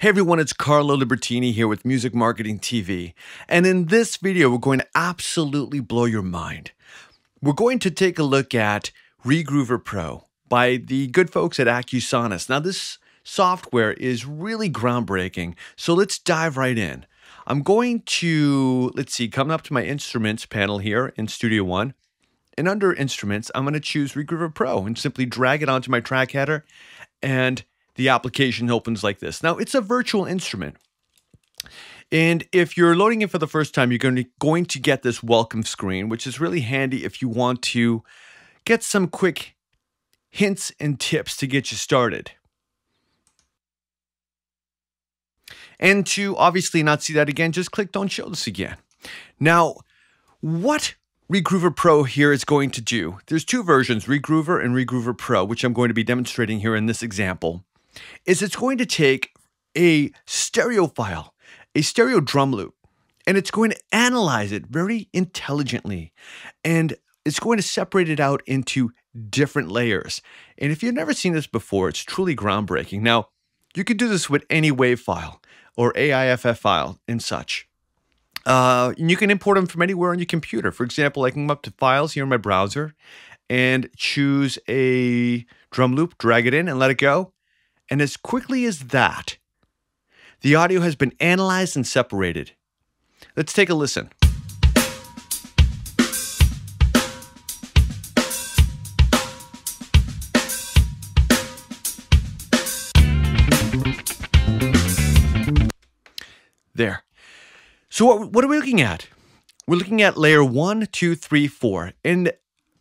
Hey everyone, it's Carlo Libertini here with Music Marketing TV, and in this video we're going to absolutely blow your mind. We're going to take a look at Regroover Pro by the good folks at Accusonus. Now this software is really groundbreaking, so let's dive right in. I'm going to, come up to my instruments panel here in Studio One, and under instruments I'm going to choose Regroover Pro and simply drag it onto my track header, and the application opens like this. Now, it's a virtual instrument. And if you're loading it for the first time, you're going to get this welcome screen, which is really handy if you want to get some quick hints and tips to get you started. And to obviously not see that again, just click Don't Show This Again. Now, what Regroover Pro here is going to do, there's two versions, Regroover and Regroover Pro, which I'm going to be demonstrating here in this example, is it's going to take a stereo file, a stereo drum loop, and it's going to analyze it very intelligently. And it's going to separate it out into different layers. And if you've never seen this before, it's truly groundbreaking. Now, you can do this with any WAV file or AIFF file and such. And you can import them from anywhere on your computer. For example, I can come up to Files here in my browser and choose a drum loop, drag it in and let it go. And as quickly as that, the audio has been analyzed and separated. Let's take a listen. There. So what are we looking at? We're looking at layer 1, 2, 3, 4. And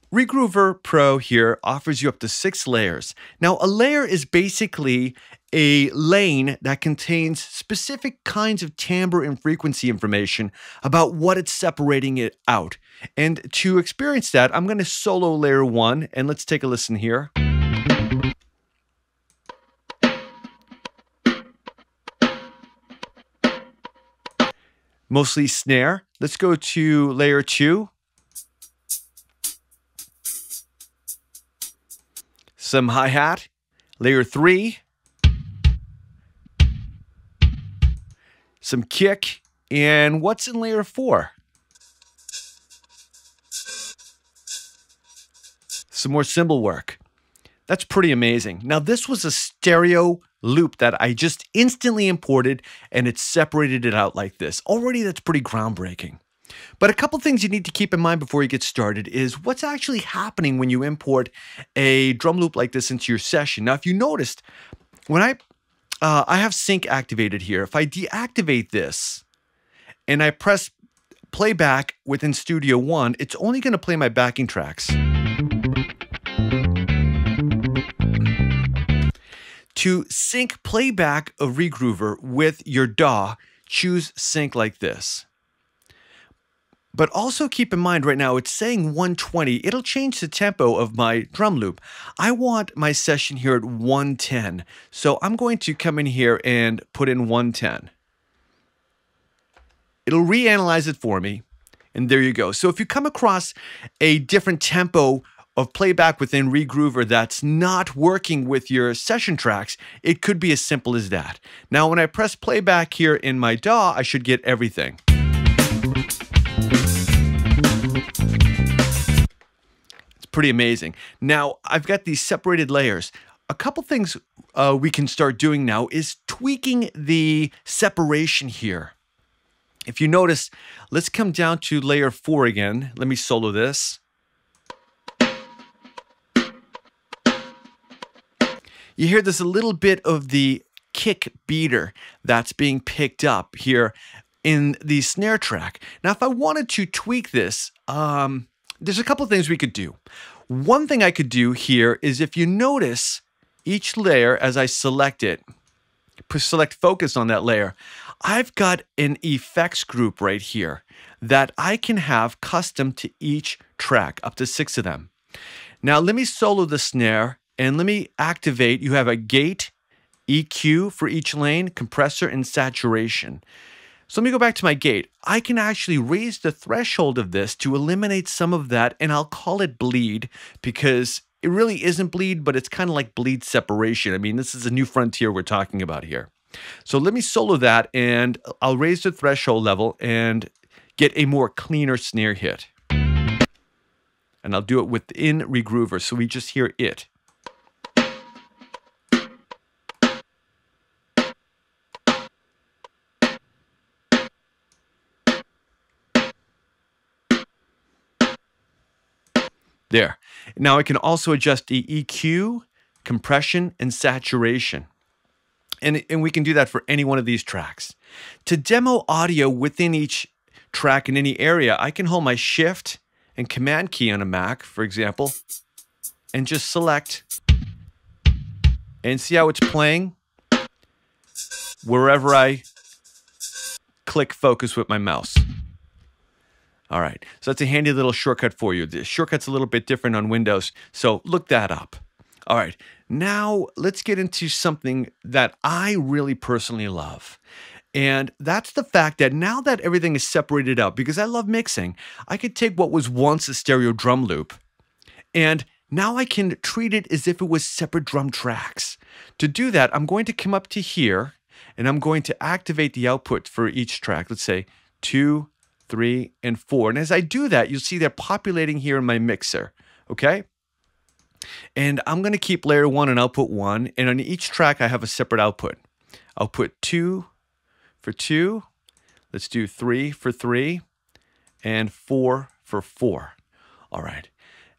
Regroover Pro here offers you up to 6 layers. Now, a layer is basically a lane that contains specific kinds of timbre and frequency information about what it's separating it out. And to experience that, I'm going to solo layer 1, and let's take a listen here. Mostly snare. Let's go to layer 2. Some hi-hat, layer 3, some kick, and what's in layer 4? Some more cymbal work. That's pretty amazing. Now this was a stereo loop that I just instantly imported, and it separated it out like this. Already that's pretty groundbreaking. But a couple things you need to keep in mind before you get started is what's actually happening when you import a drum loop like this into your session. Now, if you noticed, when I have sync activated here. If I deactivate this and I press playback within Studio One, it's only going to play my backing tracks. To sync playback of Regroover with your DAW, choose sync like this. But also keep in mind right now, it's saying 120. It'll change the tempo of my drum loop. I want my session here at 110. So I'm going to come in here and put in 110. It'll reanalyze it for me. And there you go. So if you come across a different tempo of playback within Regroover that's not working with your session tracks, it could be as simple as that. Now, when I press playback here in my DAW, I should get everything. Pretty amazing. Now, I've got these separated layers. A couple things we can start doing now is tweaking the separation here. If you notice, let's come down to layer 4 again. Let me solo this. You hear there's a little bit of the kick beater that's being picked up here in the snare track. Now, if I wanted to tweak this, there's a couple of things we could do. One thing I could do here is if you notice each layer as I select it, select focus on that layer, I've got an effects group right here that I can have custom to each track, up to 6 of them. Now let me solo the snare and let me activate, you have a gate, EQ for each lane, compressor and saturation. So let me go back to my gate. I can actually raise the threshold of this to eliminate some of that, and I'll call it bleed because it really isn't bleed, but it's kind of like bleed separation. I mean, this is a new frontier we're talking about here. So let me solo that, and I'll raise the threshold level and get a more cleaner snare hit. And I'll do it within Regroover, so we just hear it. There. Now I can also adjust the EQ, compression, and saturation. And we can do that for any one of these tracks. To demo audio within each track in any area, I can hold my Shift and Command key on a Mac, for example, and just select and see how it's playing wherever I click focus with my mouse. All right, so that's a handy little shortcut for you. The shortcut's a little bit different on Windows, so look that up. All right, now let's get into something that I really personally love. And that's the fact that now that everything is separated out, because I love mixing, I could take what was once a stereo drum loop, and now I can treat it as if it was separate drum tracks. To do that, I'm going to come up to here, and I'm going to activate the output for each track. Let's say 2, 3, and 4. And as I do that, you'll see they're populating here in my mixer, okay? And I'm going to keep layer 1 and output 1, and on each track I have a separate output. Output 2 for 2, let's do 3 for 3, and 4 for 4. All right,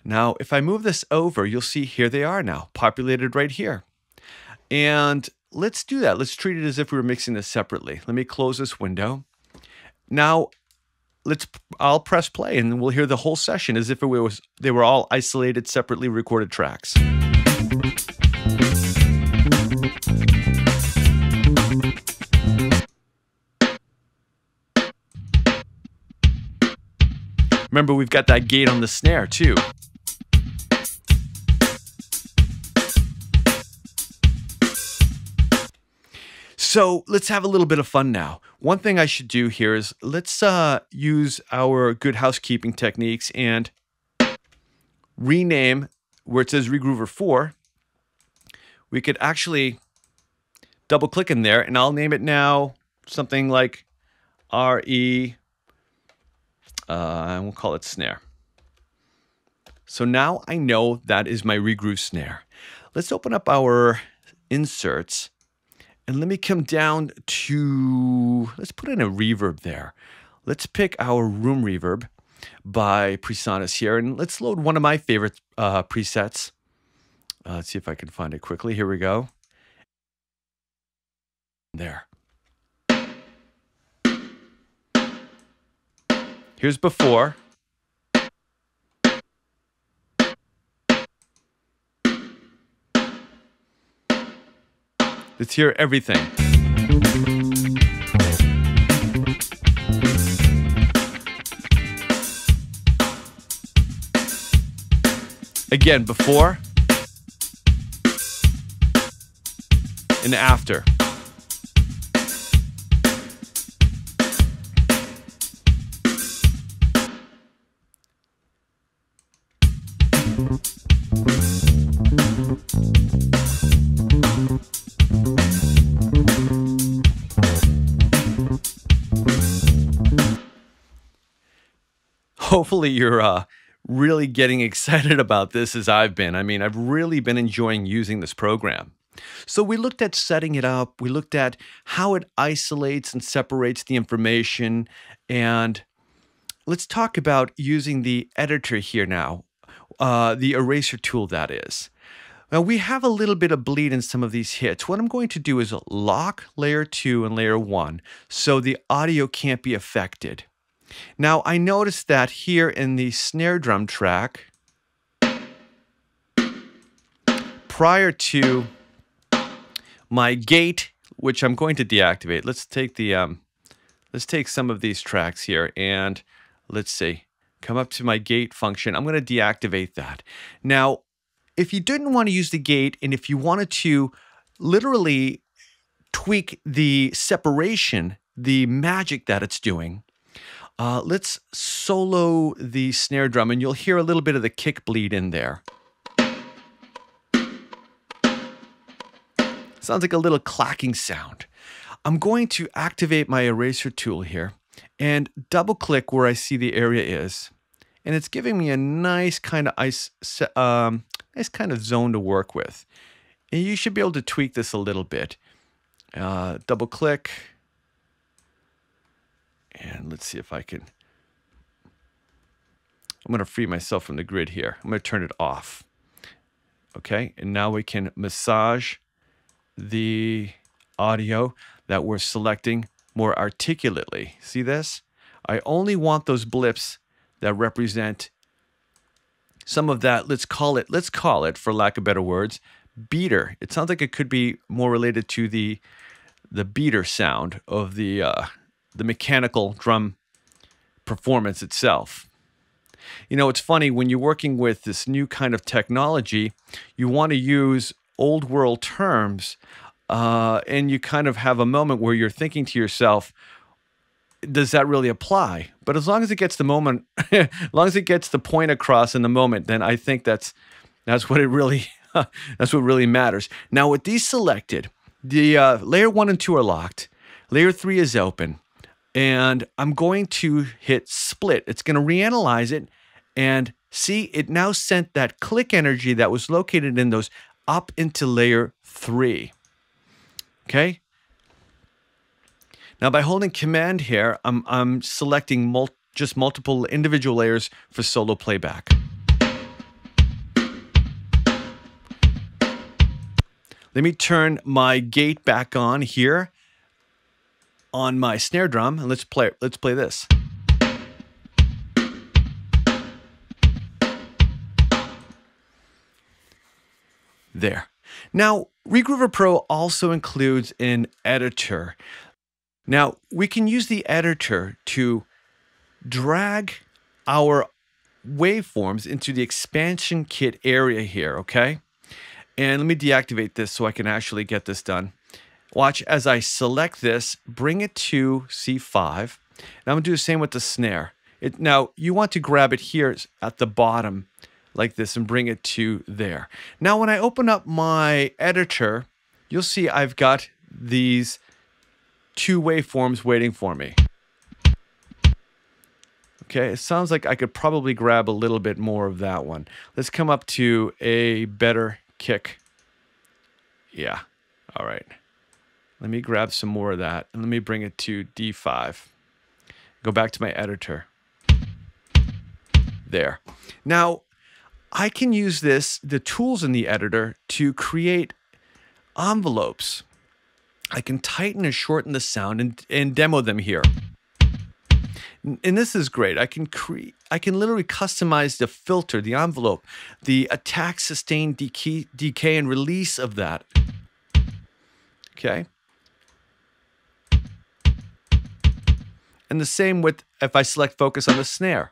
now if I move this over, you'll see here they are now, populated right here. And let's do that. Let's treat it as if we were mixing this separately. Let me close this window. Now, I'll press play, and we'll hear the whole session as if they were all isolated, separately recorded tracks. Remember, we've got that gate on the snare too. So let's have a little bit of fun now. One thing I should do here is let's use our good housekeeping techniques and rename where it says Regroover 4. We could actually double click in there, and I'll name it now something like RE, and we'll call it snare. So now I know that is my Regroove snare. Let's open up our inserts. And let me come down to, let's put in a reverb there. Let's pick our room reverb by Presonus here, and let's load one of my favorite presets. Let's see if I can find it quickly. Here we go. There. Here's before. Let's hear everything. Again, before and after. Hopefully you're really getting excited about this as I've been. I mean, I've really been enjoying using this program. So we looked at setting it up. We looked at how it isolates and separates the information. And let's talk about using the editor here now, the eraser tool, that is. Now, we have a little bit of bleed in some of these hits. What I'm going to do is lock layer 2 and layer 1 so the audio can't be affected. Now, I noticed that here in the snare drum track, prior to my gate, which I'm going to deactivate, let's take the let's take some of these tracks here, and let's see, come up to my gate function. I'm going to deactivate that. Now, if you didn't want to use the gate, and if you wanted to literally tweak the separation, the magic that it's doing, let's solo the snare drum, and you'll hear a little bit of the kick bleed in there. Sounds like a little clacking sound. I'm going to activate my eraser tool here and double click where I see the area is. And it's giving me a nice kind of zone to work with. And you should be able to tweak this a little bit. Double click. And let's see if I can. I'm going to free myself from the grid here. I'm going to turn it off. Okay, and now we can massage the audio that we're selecting more articulately. See this? I only want those blips that represent some of that, let's call it, for lack of better words, beater. It sounds like it could be more related to the beater sound of the mechanical drum performance itself. You know, it's funny, when you're working with this new kind of technology, you want to use old world terms, and you kind of have a moment where you're thinking to yourself, does that really apply? But as long as it gets the moment, as long as it gets the point across in the moment, then I think that's what it really that's what really matters. Now, with these selected, the layer 1 and 2 are locked. Layer 3 is open, and I'm going to hit split. It's going to reanalyze it, and see, it now sent that click energy that was located in those up into layer 3. Okay. Now, by holding command here, I'm selecting just multiple individual layers for solo playback. Let me turn my gate back on here on my snare drum, and let's play this. There. Now, Regroover Pro also includes an editor. Now, we can use the editor to drag our waveforms into the expansion kit area here, okay? And let me deactivate this so I can actually get this done. Watch as I select this, bring it to C5, and I'm going to do the same with the snare. Now, you want to grab it here at the bottom like this and bring it to there. Now, when I open up my editor, you'll see I've got these two waveforms waiting for me. Okay, it sounds like I could probably grab a little bit more of that one. Let's come up to a better kick. Yeah, all right. Let me grab some more of that, and let me bring it to D5. Go back to my editor. There. Now, I can use this, the tools in the editor, to create envelopes. I can tighten and shorten the sound and demo them here. And this is great. I can literally customize the filter, the envelope, the attack, sustain, decay, and release of that. Okay. And the same with, if I select focus on the snare.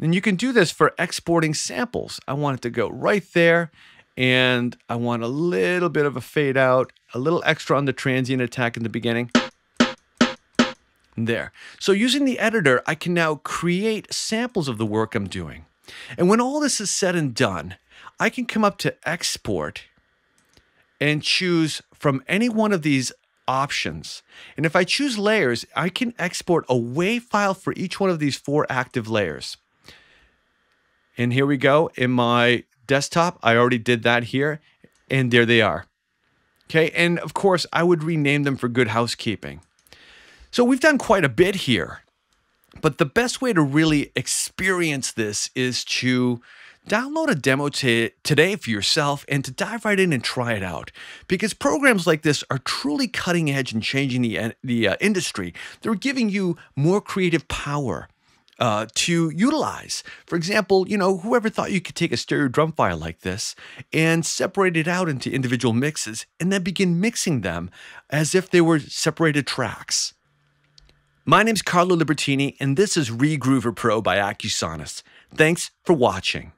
And you can do this for exporting samples. I want it to go right there. And I want a little bit of a fade out, a little extra on the transient attack in the beginning. There. So using the editor, I can now create samples of the work I'm doing. And when all this is said and done, I can come up to export and choose from any one of these options. And if I choose layers, I can export a WAV file for each one of these 4 active layers. And here we go in my desktop. I already did that here, and there they are. Okay, and of course, I would rename them for good housekeeping. So we've done quite a bit here, but the best way to really experience this is to download a demo today for yourself and to dive right in and try it out, because programs like this are truly cutting edge and changing the industry. They're giving you more creative power to utilize. For example, you know, whoever thought you could take a stereo drum file like this and separate it out into individual mixes and then begin mixing them as if they were separated tracks. My name's Carlo Libertini, and this is Regroover Pro by Accusonus. Thanks for watching.